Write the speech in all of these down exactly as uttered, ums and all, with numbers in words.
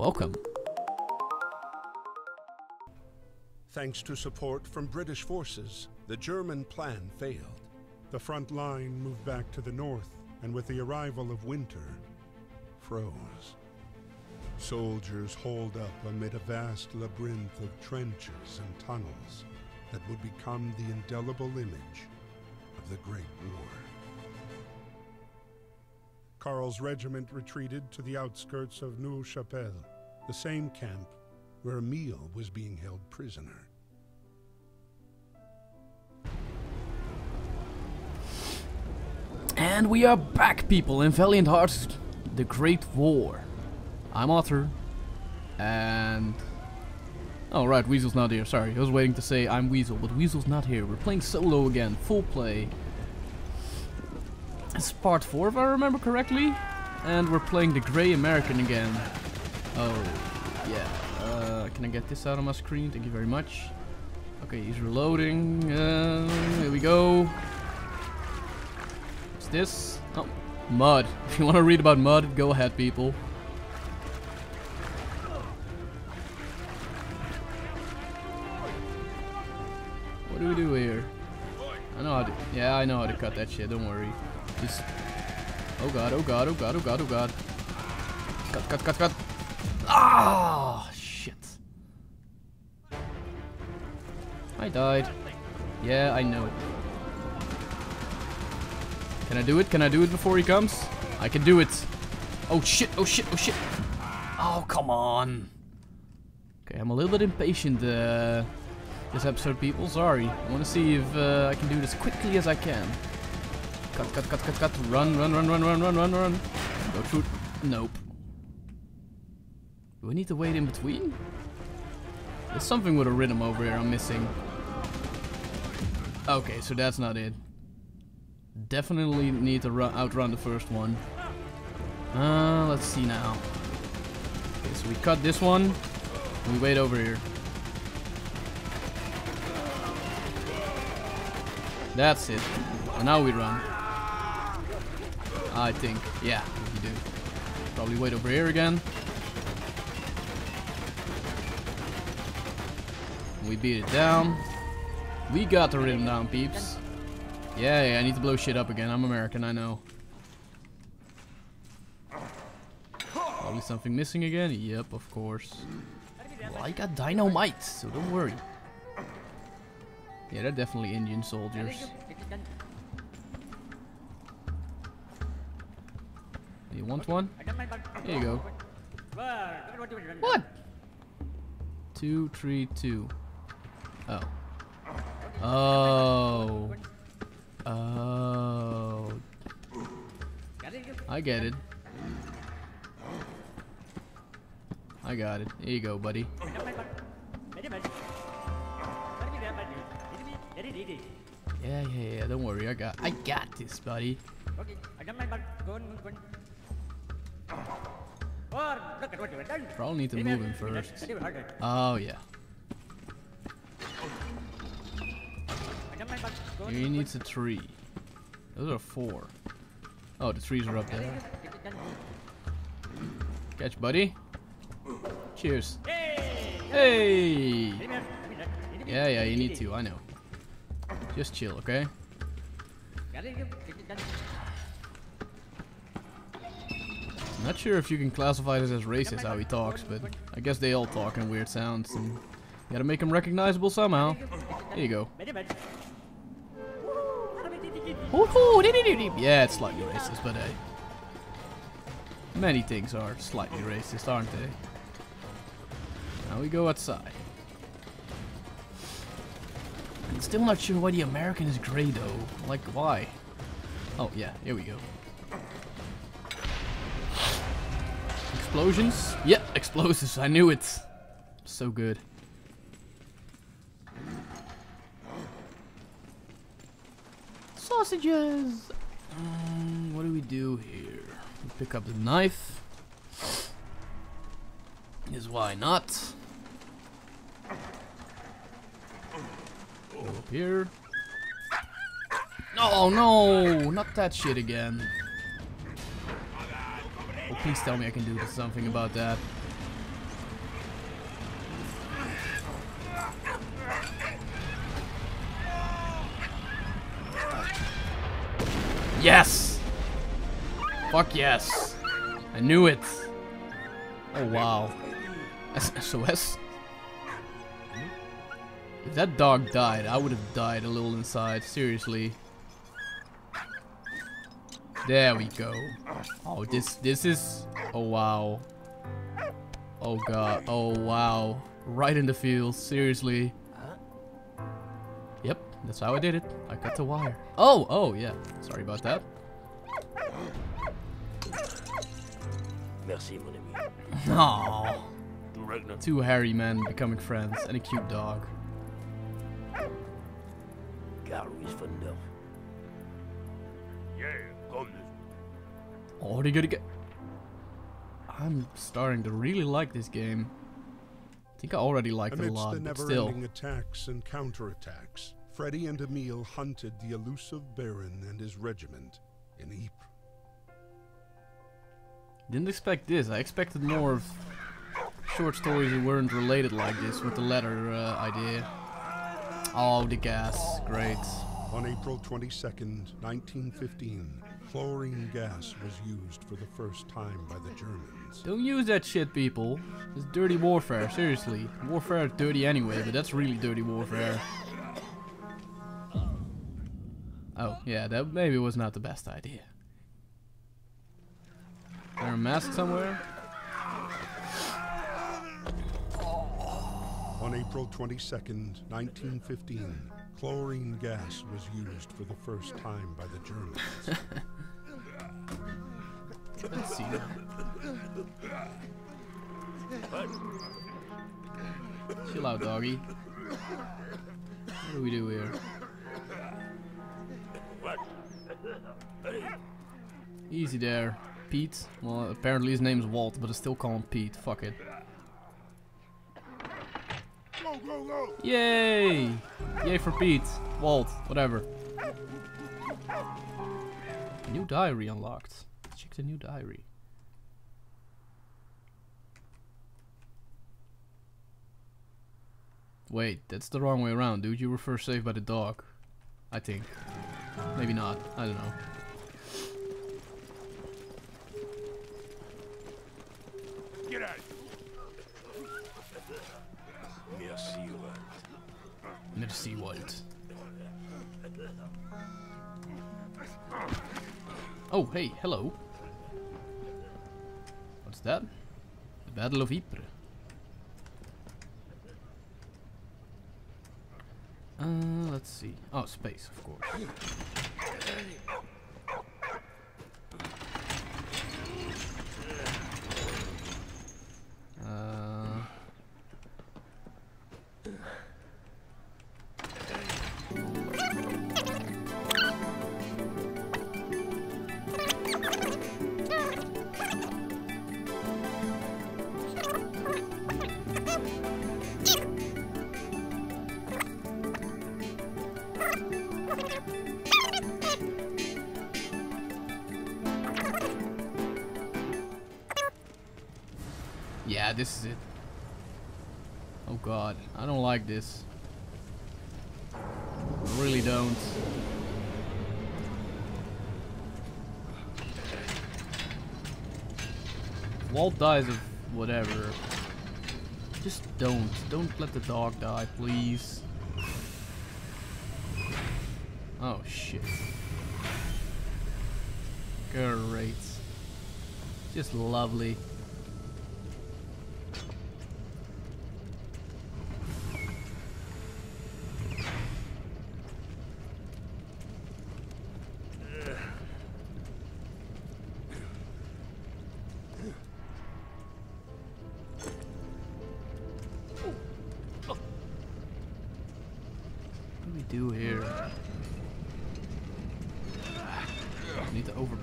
Welcome. Thanks to support from British forces, the German plan failed. The front line moved back to the north, and with the arrival of winter, froze. Soldiers hauled up amid a vast labyrinth of trenches and tunnels that would become the indelible image of the Great War. Karl's regiment retreated to the outskirts of Neuve Chapelle, the same camp where Emile was being held prisoner. And we are back, people, in Valiant Hearts: The Great War. I'm Arthur, and... Oh right, Weasel's not here, sorry. I was waiting to say I'm Weasel, but Weasel's not here. We're playing solo again, full play. It's part four if I remember correctly. And we're playing the Grey American again. Oh, yeah. Uh, can I get this out of my screen? Thank you very much. Okay, he's reloading. Uh, here we go. What's this? Oh, mud. If you want to read about mud, go ahead, people. What do we do here? I know how to, yeah, I know how to cut that shit, don't worry. Just, oh god, oh god, oh god, oh god, oh god. Cut, cut, cut, cut. Ah, oh, shit. I died. Yeah, I know. Can I do it? Can I do it before he comes? I can do it. Oh shit, oh shit, oh shit. Oh, come on. Okay, I'm a little bit impatient, uh... this episode, people. Sorry. I want to see if uh, I can do it as quickly as I can. Cut, cut, cut, cut, cut. Run, run, run, run, run, run, run, run. Go through. Nope. Do we need to wait in between? There's something with a rhythm over here I'm missing. Okay, so that's not it. Definitely need to run, outrun the first one. Uh, let's see now. Okay, so we cut this one. And we wait over here. That's it. And now we run. I think. Yeah, you do. Probably wait over here again. We beat it down. We got the rhythm down, peeps. Yeah, yeah, I need to blow shit up again. I'm American, I know. Probably something missing again? Yep, of course. Well, I got dynamite, so don't worry. Yeah, they're definitely Indian soldiers. You want one? Here you go. What? Two, three, two. Oh. Oh. Oh. I get it. I got it. Here you go, buddy. Yeah, yeah, yeah, don't worry, I got I got this, buddy. Probably need to move him first. Oh, yeah. He needs a tree. Those are four. Oh, the trees are up there. Catch, buddy. Cheers. Hey! Yeah, yeah, you need to, I know. Just chill, okay? Not sure if you can classify this as racist, how he talks, but I guess they all talk in weird sounds. And you gotta make him recognizable somehow. Here you go. Yeah, it's slightly racist, but hey. Many things are slightly racist, aren't they? Now we go outside. Still not sure why the American is grey though. Like, why? Oh, yeah, here we go. Explosions? Yep, yeah, explosives. I knew it. So good. Sausages! Um, what do we do here? We pick up the knife. Is why not? Up here. No, no, not that shit again. Oh, please tell me I can do something about that. Yes! Fuck yes. I knew it. Oh, wow. S O S? If that dog died, I would have died a little inside. Seriously. There we go. Oh, this this is... Oh, wow. Oh, God. Oh, wow. Right in the field. Seriously. Yep. That's how I did it. I cut the wire. Oh, oh, yeah. Sorry about that. Merci, mon ami. Aww. Two hairy men becoming friends and a cute dog. Oh, what are you gonna get? I'm starting to really like this game. I think I already liked it a lot, the but still. Amidst the never-ending attacks and counterattacks, Freddy and Emile hunted the elusive Baron and his regiment in Ypres. Didn't expect this. I expected more of short stories that weren't related like this with the letter uh, idea. Oh, the gas. Great. On April twenty-second, nineteen fifteen, chlorine gas was used for the first time by the Germans. Don't use that shit, people. It's dirty warfare, seriously. Warfare is dirty anyway, but that's really dirty warfare. Oh, yeah, that maybe was not the best idea. Is there a mask somewhere? On April twenty-second, nineteen fifteen, chlorine gas was used for the first time by the Germans. Let's see. Chill out, doggy. What do we do here? Easy there, Pete. Well, apparently his name's Walt, but I still call him Pete. Fuck it. Yay! Yay for Pete, Walt, whatever. New diary unlocked. Let's check the new diary. Wait, that's the wrong way around, dude. You were first saved by the dog, I think. Maybe not. I don't know. Get out! Merci, Walt. Oh, hey, hello. What's that? The Battle of Ypres. Uh, let's see. Oh, space, of course. Yeah, this is it. Oh god, I don't like this. I really don't. Walt dies of whatever. Just don't. Don't let the dog die, please. Oh shit. Great. Just lovely.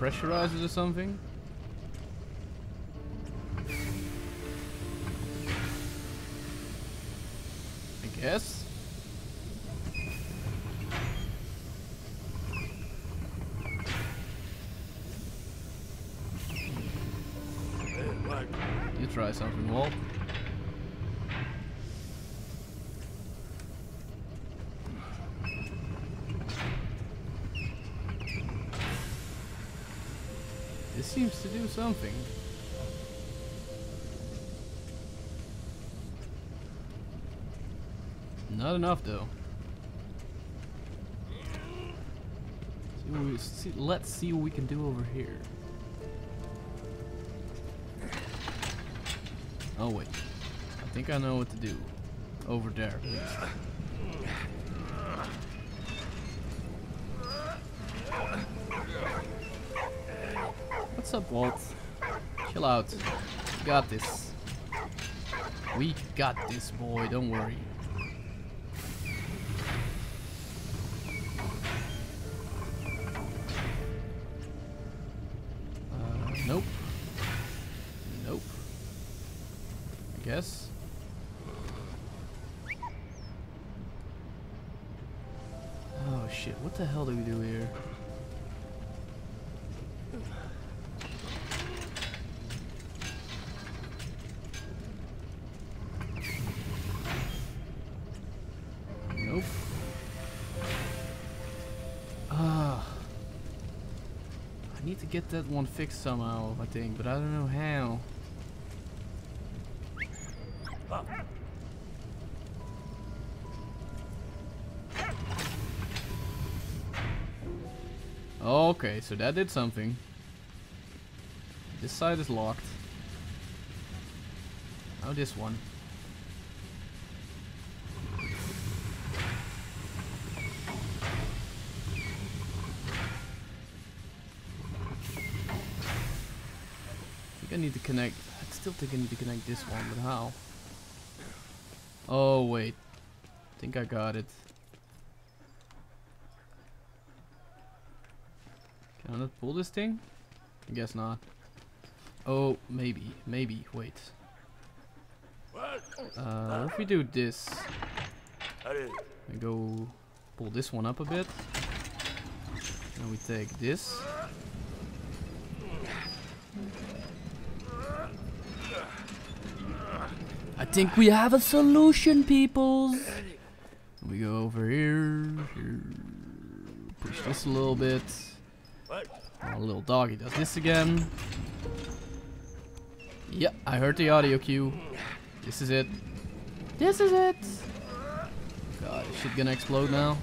Pressurizes or something? I guess. You try something, Walt. This seems to do something. Not enough, though. See what we, see, let's see what we can do over here. Oh, wait. I think I know what to do. Over there, please. What's up, Walt? Chill out. We got this. We got this, boy. Don't worry. Uh, nope. Nope. I guess. Oh shit! What the hell do we do here? Get that one fixed somehow, I think, but I don't know how. Oh. Okay, so that did something. This side is locked. Now this one. I need to connect. I still think I need to connect this one, but how? Oh wait, I think I got it. Can I not pull this thing? I guess not. Oh, maybe, maybe. Wait. Uh, what if we do this? We go pull this one up a bit, and we take this. I think we have a solution, peoples. We go over here, here. Push this a little bit. Our little doggy does this again. Yep, yeah, I heard the audio cue. This is it. This is it. God, is shit gonna explode now?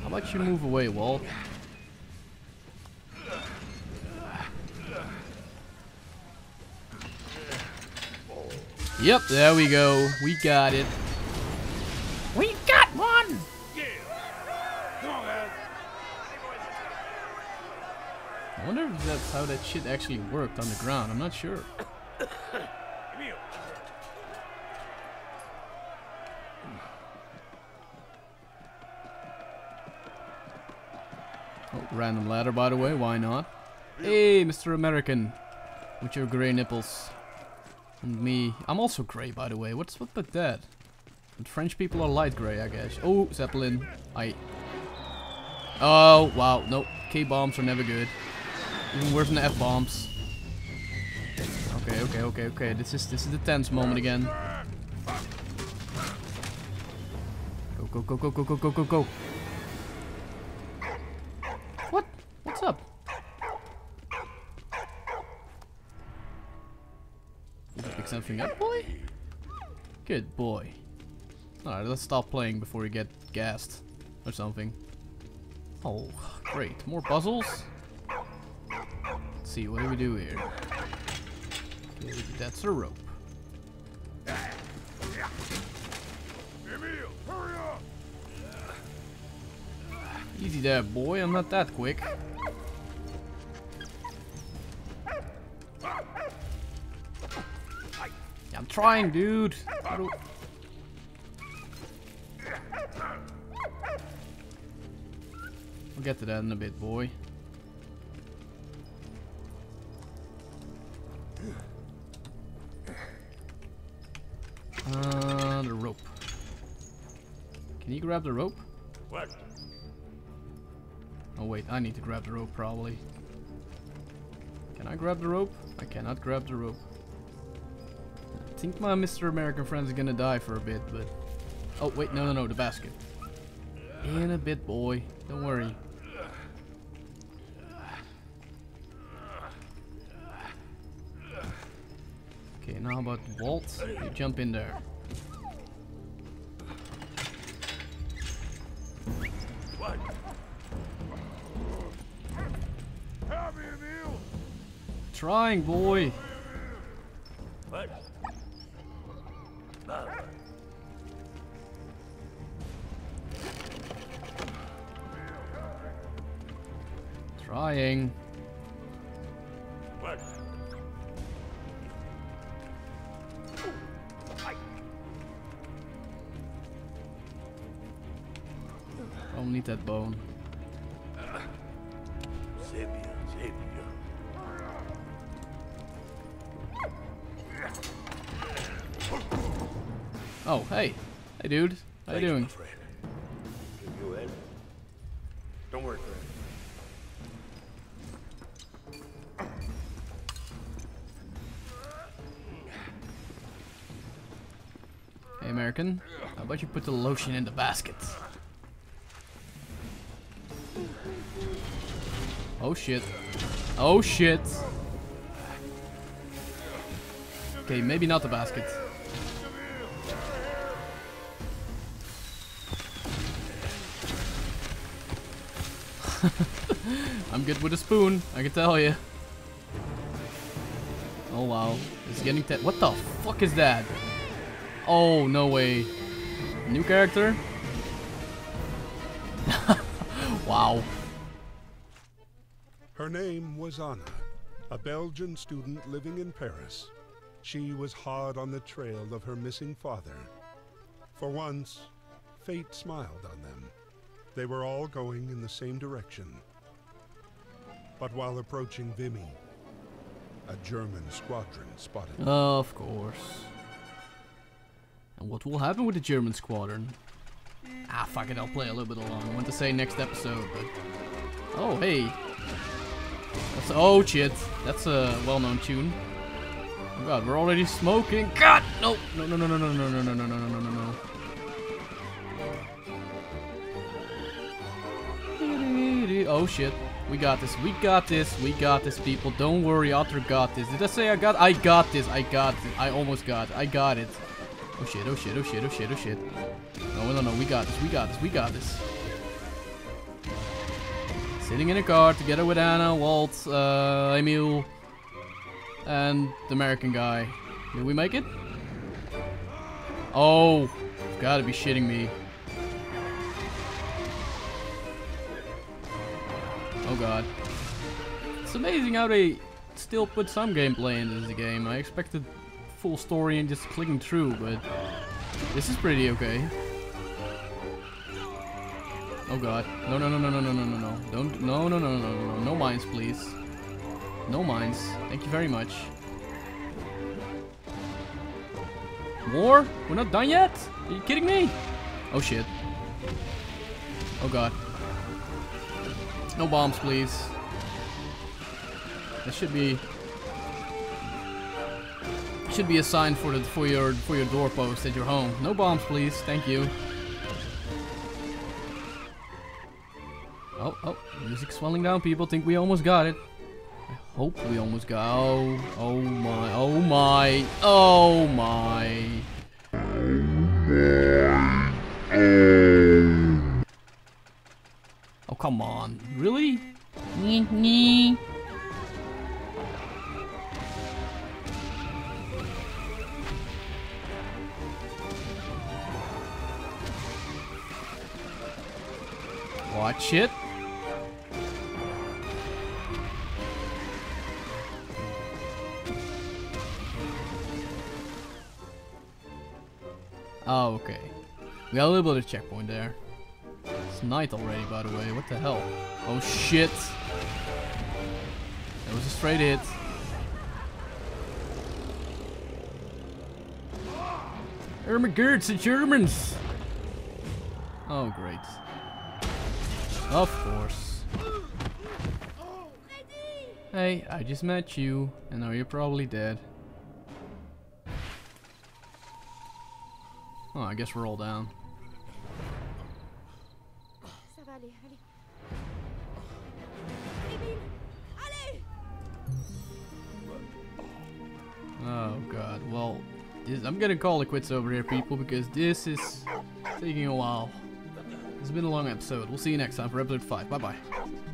How about you move away, Walt? Yep, there we go. We got it. We got one! Yeah. Come on, guys. I wonder if that's how that shit actually worked on the ground. I'm not sure. Oh, random ladder, by the way. Why not? Hey, Mister American. With your gray nipples. And me. I'm also grey, by the way. What's up with that? But French people are light grey, I guess. Oh, Zeppelin. I. Oh, wow. No. K-bombs are never good. Even worse than the F-bombs. Okay, okay, okay, okay. This is this is the tense moment again. Go, go, go, go, go, go, go, go, go. What? What's up? Something up, boy? Good boy. Alright, let's stop playing before we get gassed or something. Oh, great. More puzzles? Let's see, what do we do here? Okay, that's a rope. Easy there, boy. I'm not that quick. I'm trying, dude. How do we'll get to that in a bit, boy. Uh, the rope. Can you grab the rope? What? Oh wait, I need to grab the rope probably. Can I grab the rope? I cannot grab the rope. I think my Mister American friend's gonna die for a bit, but... Oh, wait, no, no, no, the basket. In a bit, boy. Don't worry. And how about Walt? You jump in there. Trying, boy. Trying. Don't need that bone. Oh, hey. Hey, dude. How you doing? Don't worry, friend. Hey, American. How about you put the lotion in the basket? Oh, shit. Oh, shit. Okay, maybe not the basket. I'm good with a spoon, I can tell you. Oh wow, it's getting te- what the fuck is that? Oh, no way. New character? Wow. Her name was Anna, a Belgian student living in Paris. She was hard on the trail of her missing father. For once, fate smiled on them. They were all going in the same direction. But while approaching Vimy, a German squadron spotted them. Of course. And what will happen with the German squadron? Ah, fuck it, I'll play a little bit along. I want to say next episode, but... Oh, hey. That's... Oh, shit. That's a well-known tune. Oh, God, we're already smoking. God, no. No, no, no, no, no, no, no, no, no, no, no, no, no. Oh shit, we got this, we got this, we got this, people. Don't worry, Otter got this. Did I say I got I got this, I got this, I almost got it, I got it. Oh shit, oh shit, oh shit, oh shit, oh shit. No, no, no, we got this, we got this, we got this. Sitting in a car together with Anna, Walt, uh, Emil, and the American guy. Did we make it? Oh, you've gotta be shitting me. Oh god. It's amazing how they still put some gameplay into this game. I expected full story and just clicking through, but this is pretty okay. Oh god. No, no, no, no, no, no, no, no, no. Don't. No, no, no, no, no, no. No mines, please. No mines. Thank you very much. War? We're not done yet? Are you kidding me? Oh shit. Oh god. No bombs, please. That should be should be a sign for the for your for your doorpost at your home. No bombs, please. Thank you. Oh, oh, music swelling down. People think we almost got it. I hope we almost got. Oh, oh my! Oh my! Oh my! Oh my! Oh. Oh, come on. Really? Watch it. Oh, okay. We got a little bit of checkpoint there. It's night already, by the way. What the hell? Oh shit! That was a straight hit. Irma Gertz, the Germans! Oh great. Of course. Hey, I just met you, and now you're probably dead. Oh, I guess we're all down. Oh god, well, this, I'm gonna call it quits over here, people, because this is taking a while. It's been a long episode. We'll see you next time for episode five. Bye bye.